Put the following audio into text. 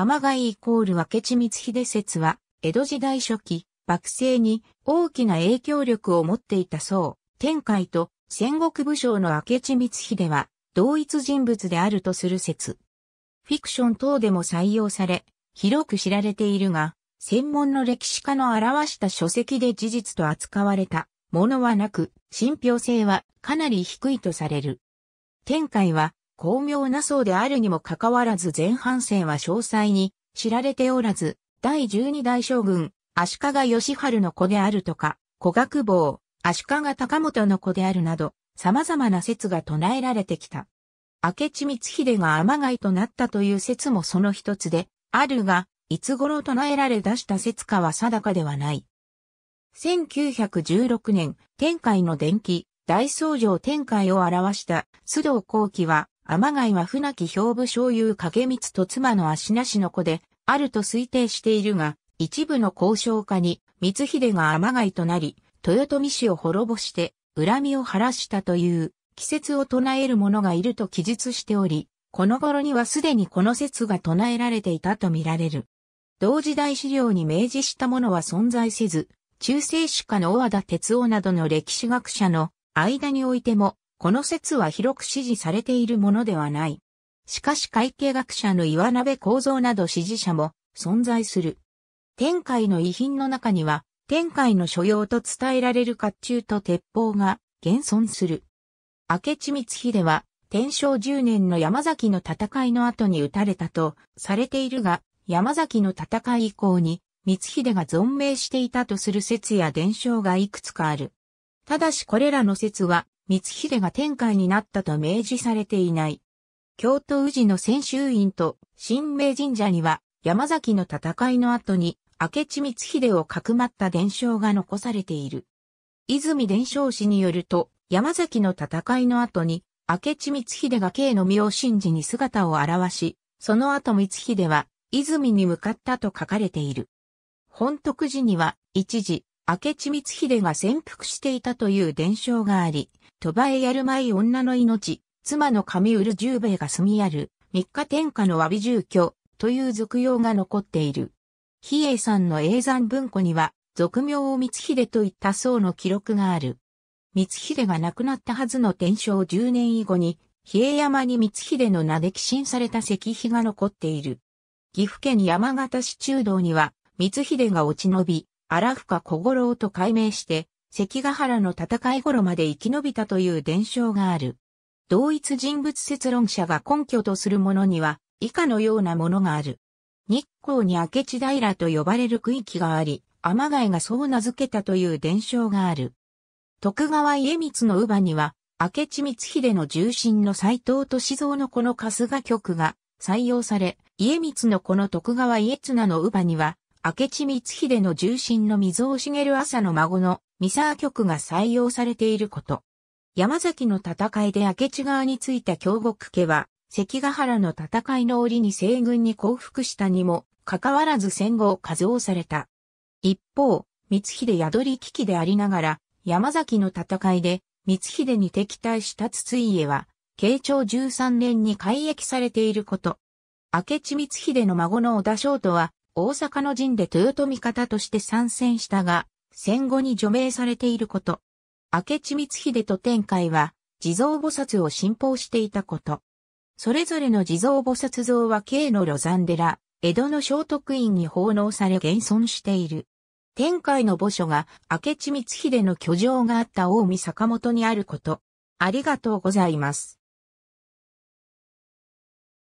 天海=明智光秀説は、江戸時代初期、幕政に大きな影響力を持っていたそう。天海と戦国武将の明智光秀は、同一人物であるとする説。フィクション等でも採用され、広く知られているが、専門の歴史家の表した書籍で事実と扱われたものはなく、信憑性はかなり低いとされる。天海は巧妙な僧であるにもかかわらず前半生は詳細に知られておらず、第12代将軍、足利義晴の子であるとか、古学坊、足利高元の子であるなど、様々な説が唱えられてきた。明智光秀が天海となったという説もその一つで、あるが、いつ頃唱えられ出した説かは定かではない。1916年、天海の伝記、大僧正天海を表した須藤幸喜は、天海は船木兵部少輔景光と妻の芦名氏の子で、あると推定しているが、一部の考証家に、光秀が天海となり、豊臣氏を滅ぼして、恨みを晴らしたという、奇説を唱える者がいると記述しており、この頃にはすでにこの説が唱えられていたと見られる。同時代資料に明示したものは存在せず、中世史家の小和田哲夫などの歴史学者の間においても、この説は広く支持されているものではない。しかし会計学者の岩鍋耕三など支持者も存在する。天海の遺品の中には、天海の所用と伝えられる甲冑と鉄砲が現存する。明智光秀は、天正10年の山崎の戦いの後に討たれたとされているが、山崎の戦い以降に光秀が存命していたとする説や伝承がいくつかある。ただしこれらの説は光秀が天海になったと明示されていない。京都宇治の専修院と神明神社には山崎の戦いの後に明智光秀をかくまった伝承が残されている。泉伝承史によると山崎の戦いの後に明智光秀が慶の明神寺に姿を現し、その後光秀は泉に向かったと書かれている。本徳寺には一時、明智光秀が潜伏していたという伝承があり、鳥羽へやるまい女の命、妻の上うる十兵衛が住みある、三日天下のわび住居という俗用が残っている。比叡山の叡山文庫には、俗名を光秀といった僧の記録がある。光秀が亡くなったはずの天正10年以後に、比叡山に光秀の名で寄進された石碑が残っている。岐阜県山県市中堂には、光秀が落ち延び、荒深小五郎と改名して、関ヶ原の戦い頃まで生き延びたという伝承がある。同一人物説論者が根拠とするものには、以下のようなものがある。日光に明智平と呼ばれる区域があり、天海がそう名付けたという伝承がある。徳川家光の乳母には、明智光秀の重臣の斎藤歳三のこの春日局が採用され、家光のこの徳川家綱の乳母には、明智光秀の重臣の水尾茂朝の孫の三沢局が採用されていること。山崎の戦いで明智側についた京極家は、関ヶ原の戦いの折に西軍に降伏したにも、かかわらず戦後を加増された。一方、光秀宿り危機でありながら、山崎の戦いで、光秀に敵対した筒井家は、慶長13年に改易されていること。明智光秀の孫の織田正人は、大阪の陣で豊臣方として参戦したが、戦後に除名されていること。明智光秀と天海は、地蔵菩薩を信奉していたこと。それぞれの地蔵菩薩像は京の露山寺、江戸の聖徳院に奉納され現存している。天海の墓所が明智光秀の居城があった近江坂本にあること。ありがとうございます。